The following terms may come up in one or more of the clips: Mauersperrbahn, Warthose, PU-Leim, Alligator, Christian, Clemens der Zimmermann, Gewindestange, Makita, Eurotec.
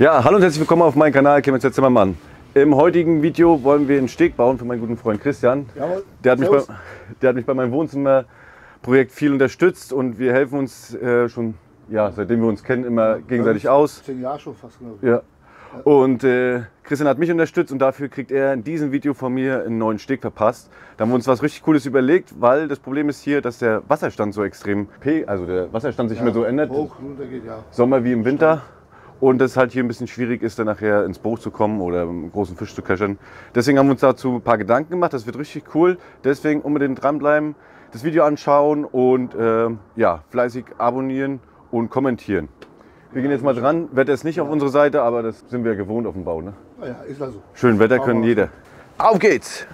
Ja, hallo und herzlich willkommen auf meinem Kanal Clemens der Zimmermann. Im heutigen Video wollen wir einen Steg bauen für meinen guten Freund Christian. Jawohl. Der hat mich bei meinem Wohnzimmerprojekt viel unterstützt und wir helfen uns schon, ja, seitdem wir uns kennen, immer gegenseitig aus. 10 Jahre schon fast, glaube ich. Ja. Und Christian hat mich unterstützt und dafür kriegt er in diesem Video von mir einen neuen Steg verpasst. Da haben wir uns was richtig Cooles überlegt, weil das Problem ist hier, dass der Wasserstand so extrem, der Wasserstand sich immer so ändert. Hoch, runter geht, ja. Sommer wie im Winter. Und dass es halt hier ein bisschen schwierig ist, dann nachher ins Boot zu kommen oder einen großen Fisch zu catchen. Deswegen haben wir uns dazu ein paar Gedanken gemacht. Das wird richtig cool. Deswegen unbedingt dranbleiben, das Video anschauen und ja, fleißig abonnieren und kommentieren. Wir gehen jetzt mal dran. Wetter ist nicht auf unserer Seite, aber das sind wir gewohnt auf dem Bau. Ne? Ja, ist also. Schön Wetter können jeder. Auf geht's!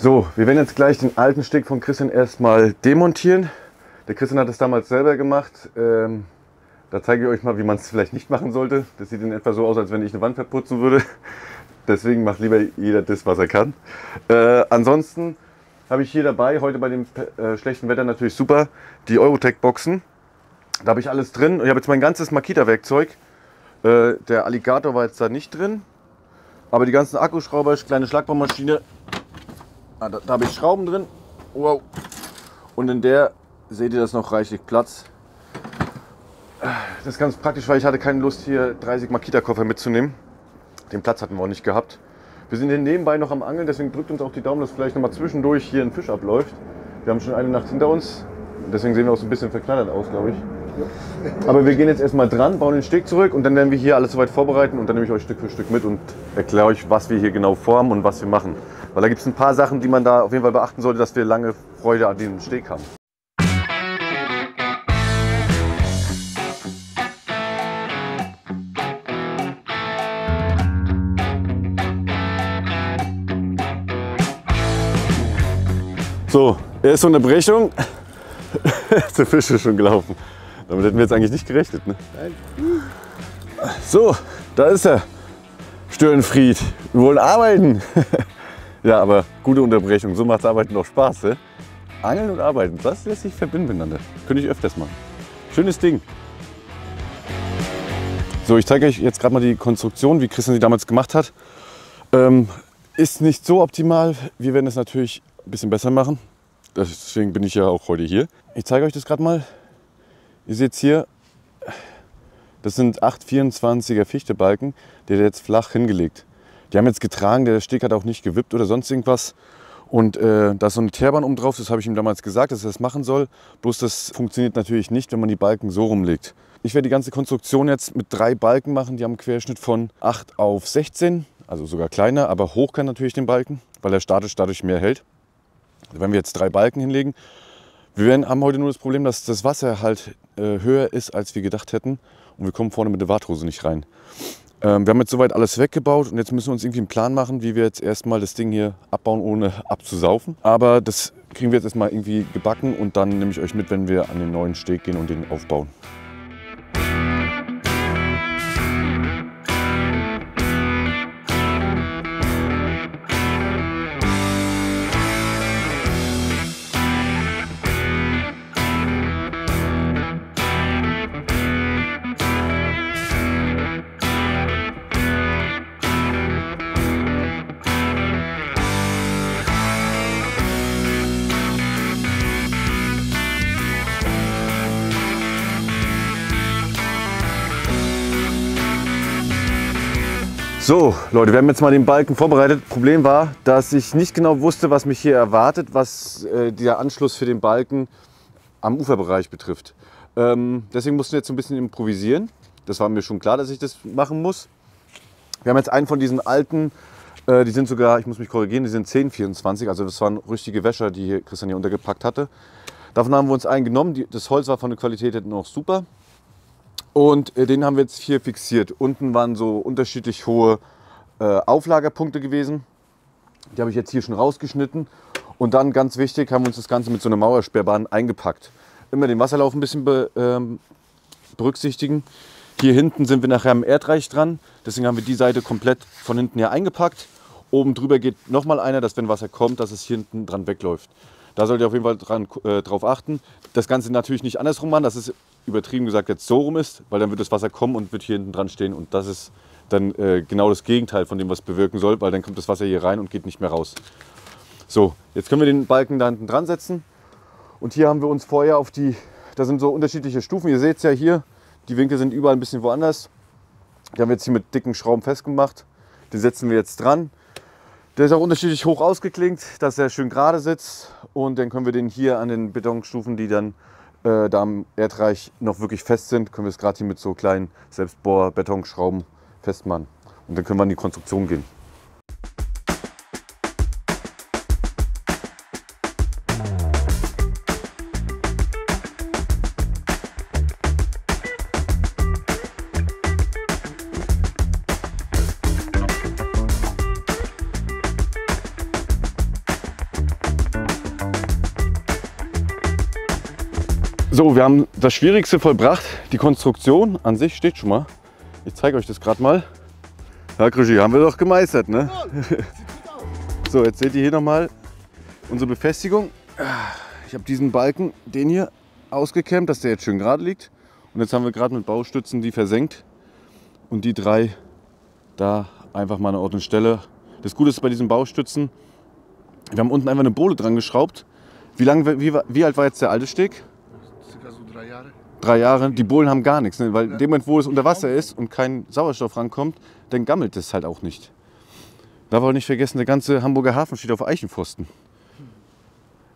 So, wir werden jetzt gleich den alten Steg von Christian erstmal demontieren. Der Christian hat es damals selber gemacht. Da zeige ich euch mal, wie man es vielleicht nicht machen sollte. Das sieht in etwa so aus, als wenn ich eine Wand verputzen würde. Deswegen macht lieber jeder das, was er kann. Ansonsten habe ich hier dabei, heute bei dem schlechten Wetter natürlich super, die Eurotec-Boxen. Da habe ich alles drin. Ich habe jetzt mein ganzes Makita-Werkzeug. Der Alligator war jetzt da nicht drin. Aber die ganzen Akkuschrauber, kleine Schlagbaumaschine. Da habe ich Schrauben drin. Wow. Und in der seht ihr das noch reichlich Platz. Das ist ganz praktisch, weil ich hatte keine Lust, hier 30 Makita-Koffer mitzunehmen. Den Platz hatten wir auch nicht gehabt. Wir sind hier nebenbei noch am Angeln, deswegen drückt uns auch die Daumen, dass vielleicht nochmal zwischendurch hier ein Fisch abläuft. Wir haben schon eine Nacht hinter uns, deswegen sehen wir auch so ein bisschen verknattert aus, glaube ich. Aber wir gehen jetzt erstmal dran, bauen den Steg zurück und dann werden wir hier alles soweit vorbereiten und dann nehme ich euch Stück für Stück mit und erkläre euch, was wir hier genau formen und was wir machen. Weil da gibt es ein paar Sachen, die man da auf jeden Fall beachten sollte, dass wir lange Freude an diesem Steg haben. So, erste Unterbrechung. Der Fisch ist schon gelaufen. Damit hätten wir jetzt eigentlich nicht gerechnet. Ne? So, da ist er. Störenfried. Wir wollen arbeiten. Ja, aber gute Unterbrechung. So macht Arbeiten doch Spaß. Ne? Angeln und Arbeiten, das lässt sich verbinden miteinander. Könnte ich öfters machen. Schönes Ding. So, ich zeige euch jetzt gerade mal die Konstruktion, wie Christian sie damals gemacht hat. Ist nicht so optimal. Wir werden es natürlich bisschen besser machen. Deswegen bin ich ja auch heute hier. Ich zeige euch das gerade mal. Ihr seht hier, das sind 8 24er Fichtebalken, der hat jetzt flach hingelegt. Die haben jetzt getragen, der Steg hat auch nicht gewippt oder sonst irgendwas. Und da ist so eine Teerbahn oben drauf, das habe ich ihm damals gesagt, dass er das machen soll. Bloß das funktioniert natürlich nicht, wenn man die Balken so rumlegt. Ich werde die ganze Konstruktion jetzt mit 3 Balken machen. Die haben einen Querschnitt von 8 auf 16, also sogar kleiner, aber hoch kann natürlich den Balken, weil er statisch dadurch mehr hält. Wenn wir jetzt 3 Balken hinlegen, haben heute nur das Problem, dass das Wasser halt höher ist, als wir gedacht hätten. Und wir kommen vorne mit der Warthose nicht rein. Wir haben jetzt soweit alles weggebaut und jetzt müssen wir uns irgendwie einen Plan machen, wie wir jetzt erstmal das Ding hier abbauen, ohne abzusaufen. Aber das kriegen wir jetzt erstmal irgendwie gebacken und dann nehme ich euch mit, wenn wir an den neuen Steg gehen und den aufbauen. So Leute, wir haben jetzt mal den Balken vorbereitet. Problem war, dass ich nicht genau wusste, was mich hier erwartet, was der Anschluss für den Balken am Uferbereich betrifft. Deswegen mussten wir jetzt so ein bisschen improvisieren. Das war mir schon klar, dass ich das machen muss. Wir haben jetzt einen von diesen alten, die sind sogar, ich muss mich korrigieren, die sind 10 24, also das waren richtige Wäscher, die hier Christian hier untergepackt hatte. Davon haben wir uns einen genommen, das Holz war von der Qualität her noch super. Und den haben wir jetzt hier fixiert. Unten waren so unterschiedlich hohe Auflagerpunkte gewesen. Die habe ich jetzt hier schon rausgeschnitten. Und dann, ganz wichtig, haben wir uns das Ganze mit so einer Mauersperrbahn eingepackt. Immer den Wasserlauf ein bisschen berücksichtigen. Hier hinten sind wir nachher am Erdreich dran. Deswegen haben wir die Seite komplett von hinten her eingepackt. Oben drüber geht nochmal einer, dass wenn Wasser kommt, dass es hier hinten dran wegläuft. Da solltet ihr auf jeden Fall drauf achten. Das Ganze natürlich nicht andersrum machen, dass es übertrieben gesagt jetzt so rum ist, weil dann wird das Wasser kommen und wird hier hinten dran stehen. Und das ist dann genau das Gegenteil von dem, was es bewirken soll, weil dann kommt das Wasser hier rein und geht nicht mehr raus. So, jetzt können wir den Balken da hinten dran setzen. Und hier haben wir uns vorher auf die, da sind so unterschiedliche Stufen. Ihr seht es ja hier, die Winkel sind überall ein bisschen woanders. Die haben wir jetzt hier mit dicken Schrauben festgemacht. Den setzen wir jetzt dran. Der ist auch unterschiedlich hoch ausgeklinkt, dass er schön gerade sitzt. Und dann können wir den hier an den Betonstufen, die dann da am Erdreich noch wirklich fest sind, können wir es gerade hier mit so kleinen Selbstbohr-Betonschrauben festmachen. Und dann können wir an die Konstruktion gehen. So, wir haben das Schwierigste vollbracht. Die Konstruktion an sich steht schon mal. Ich zeige euch das gerade mal. Ja, Krischi, haben wir doch gemeistert, ne? So, jetzt seht ihr hier nochmal unsere Befestigung. Ich habe diesen Balken, den hier, ausgekämmt, dass der jetzt schön gerade liegt. Und jetzt haben wir gerade mit Baustützen die versenkt. Und die drei da einfach mal an Ort und Stelle. Das Gute ist bei diesen Baustützen, wir haben unten einfach eine Bohle dran geschraubt. Wie alt war jetzt der alte Steg? Also 3 Jahre. 3 Jahre, die Bohlen haben gar nichts, ne? Weil in dem Moment, wo es unter Wasser ist und kein Sauerstoff rankommt, dann gammelt es halt auch nicht. Darf auch nicht vergessen, der ganze Hamburger Hafen steht auf Eichenpfosten.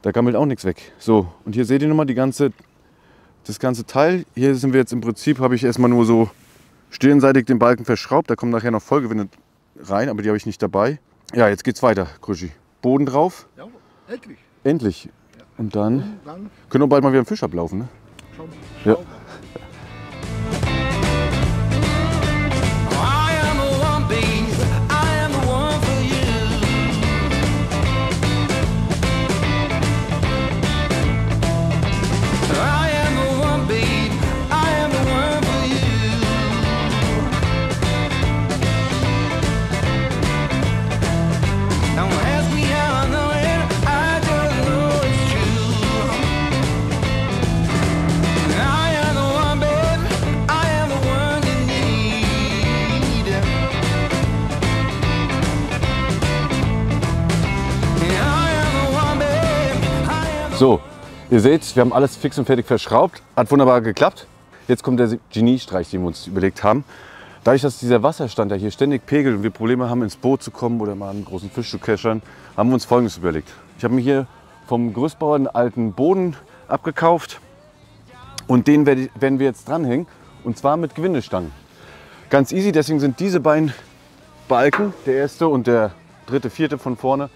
Da gammelt auch nichts weg. So, und hier seht ihr nochmal das ganze Teil. Hier sind wir jetzt im Prinzip, habe ich erstmal nur so stirnseitig den Balken verschraubt. Da kommen nachher noch Vollgewinde rein, aber die habe ich nicht dabei. Ja, jetzt geht's weiter, Krischi. Boden drauf. Ja, endlich. Endlich. Und dann können wir bald mal wieder einen Fisch ablaufen, ne? Ja. So, ihr seht, wir haben alles fix und fertig verschraubt, hat wunderbar geklappt. Jetzt kommt der Geniestreich, den wir uns überlegt haben. Dadurch, dass dieser Wasserstand ja hier ständig pegelt und wir Probleme haben, ins Boot zu kommen oder mal einen großen Fisch zu keschern, haben wir uns Folgendes überlegt. Ich habe mir hier vom Gerüstbauer einen alten Boden abgekauft und den werden wir jetzt dranhängen, und zwar mit Gewindestangen. Ganz easy, deswegen sind diese beiden Balken, der erste und der dritte, vierte von vorne,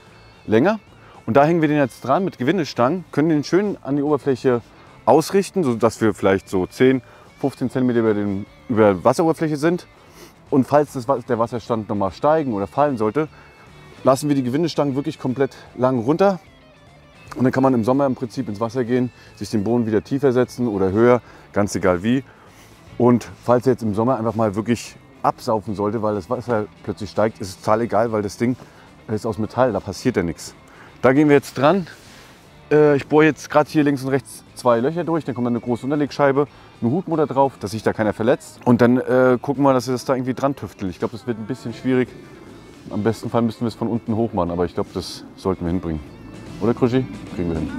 länger. Und da hängen wir den jetzt dran mit Gewindestangen, können den schön an die Oberfläche ausrichten, sodass wir vielleicht so 10, 15 cm über Wasseroberfläche sind. Und falls der Wasserstand nochmal steigen oder fallen sollte, lassen wir die Gewindestangen wirklich komplett lang runter. Und dann kann man im Sommer im Prinzip ins Wasser gehen, sich den Boden wieder tiefer setzen oder höher, ganz egal wie. Und falls er jetzt im Sommer einfach mal wirklich absaufen sollte, weil das Wasser plötzlich steigt, ist es total egal, weil das Ding ist aus Metall, da passiert ja nichts. Da gehen wir jetzt dran. Ich bohre jetzt gerade hier links und rechts 2 Löcher durch, dann kommt eine große Unterlegscheibe, eine Hutmutter drauf, dass sich da keiner verletzt. Und dann gucken wir, dass wir das da irgendwie dran tüfteln. Ich glaube, das wird ein bisschen schwierig. Am besten Fall müssten wir es von unten hoch machen, aber ich glaube, das sollten wir hinbringen. Oder, Krischi? Kriegen wir hin.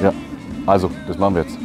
Ja, also, das machen wir jetzt.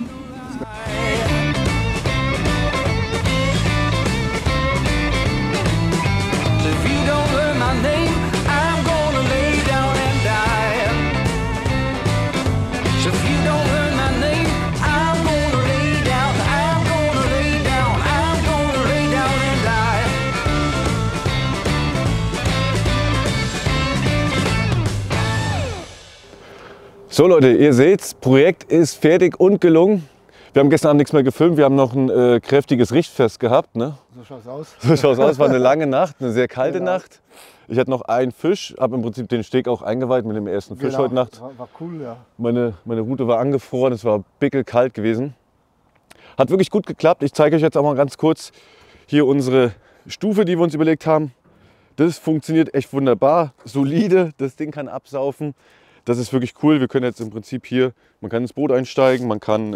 So Leute, ihr seht's, Projekt ist fertig und gelungen. Wir haben gestern Abend nichts mehr gefilmt, wir haben noch ein kräftiges Richtfest gehabt, ne? So schaut's aus. So schaut's aus, war eine lange Nacht, eine sehr kalte Nacht. Ich hatte noch einen Fisch, habe im Prinzip den Steg auch eingeweiht mit dem ersten Fisch heute Nacht. War cool, ja. Meine Rute war angefroren, es war bickelkalt gewesen. Hat wirklich gut geklappt. Ich zeige euch jetzt auch mal ganz kurz hier unsere Stufe, die wir uns überlegt haben. Das funktioniert echt wunderbar, solide, das Ding kann absaufen. Das ist wirklich cool. Wir können jetzt im Prinzip hier, man kann ins Boot einsteigen, man kann,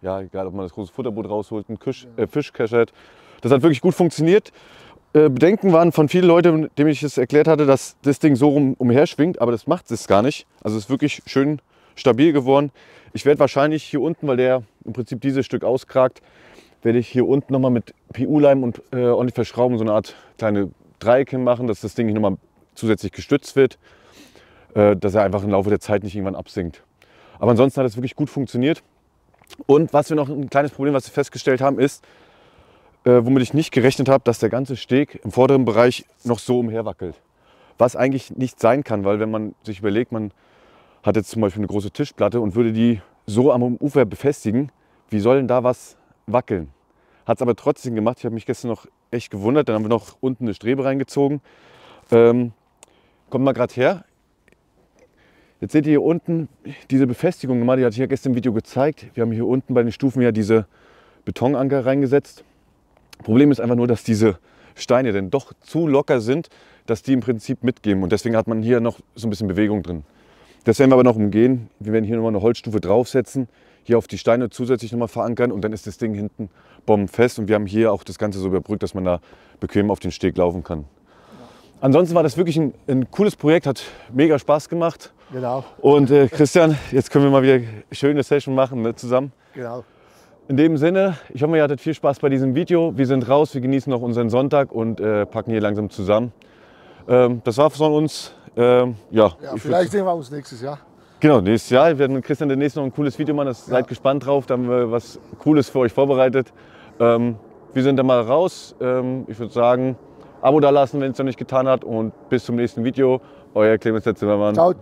ja, egal ob man das große Futterboot rausholt, einen Fisch cachert. Das hat wirklich gut funktioniert. Bedenken waren von vielen Leuten, denen ich es erklärt hatte, dass das Ding so umher schwingt, aber das macht es gar nicht. Also es ist wirklich schön stabil geworden. Ich werde wahrscheinlich hier unten, weil der im Prinzip dieses Stück auskragt, werde ich hier unten nochmal mit PU-Leim und ordentlich verschrauben, so eine Art kleine Dreiecke machen, dass das Ding nicht nochmal zusätzlich gestützt wird, dass er einfach im Laufe der Zeit nicht irgendwann absinkt. Aber ansonsten hat es wirklich gut funktioniert. Und was wir noch, ein kleines Problem, was wir festgestellt haben, ist, womit ich nicht gerechnet habe, dass der ganze Steg im vorderen Bereich noch so umherwackelt. Was eigentlich nicht sein kann, weil wenn man sich überlegt, man hat jetzt zum Beispiel eine große Tischplatte und würde die so am Ufer befestigen, wie soll denn da was wackeln? Hat es aber trotzdem gemacht. Ich habe mich gestern noch echt gewundert. Dann haben wir noch unten eine Strebe reingezogen. Kommt mal gerade her. Jetzt seht ihr hier unten diese Befestigung gemacht. Die hatte ich ja gestern im Video gezeigt. Wir haben hier unten bei den Stufen ja diese Betonanker reingesetzt. Problem ist einfach nur, dass diese Steine denn doch zu locker sind, dass die im Prinzip mitgeben. Und deswegen hat man hier noch so ein bisschen Bewegung drin. Das werden wir aber noch umgehen. Wir werden hier nochmal eine Holzstufe draufsetzen, hier auf die Steine zusätzlich nochmal verankern und dann ist das Ding hinten bombenfest. Und wir haben hier auch das Ganze so überbrückt, dass man da bequem auf den Steg laufen kann. Ansonsten war das wirklich ein cooles Projekt, hat mega Spaß gemacht. Genau. Und Christian, jetzt können wir mal wieder eine schöne Session machen, ne, zusammen. Genau. In dem Sinne, ich hoffe, ihr hattet viel Spaß bei diesem Video. Wir sind raus, wir genießen noch unseren Sonntag und packen hier langsam zusammen. Das war's von uns. Ja, vielleicht sehen wir uns nächstes Jahr. Genau, nächstes Jahr. Wir werden mit Christian demnächst noch ein cooles Video machen. Seid gespannt drauf, da haben wir was Cooles für euch vorbereitet. Wir sind dann mal raus. Ich würde sagen, Abo da lassen, wenn es noch nicht getan hat. Und bis zum nächsten Video. Euer Clemens der Zimmermann. Ciao.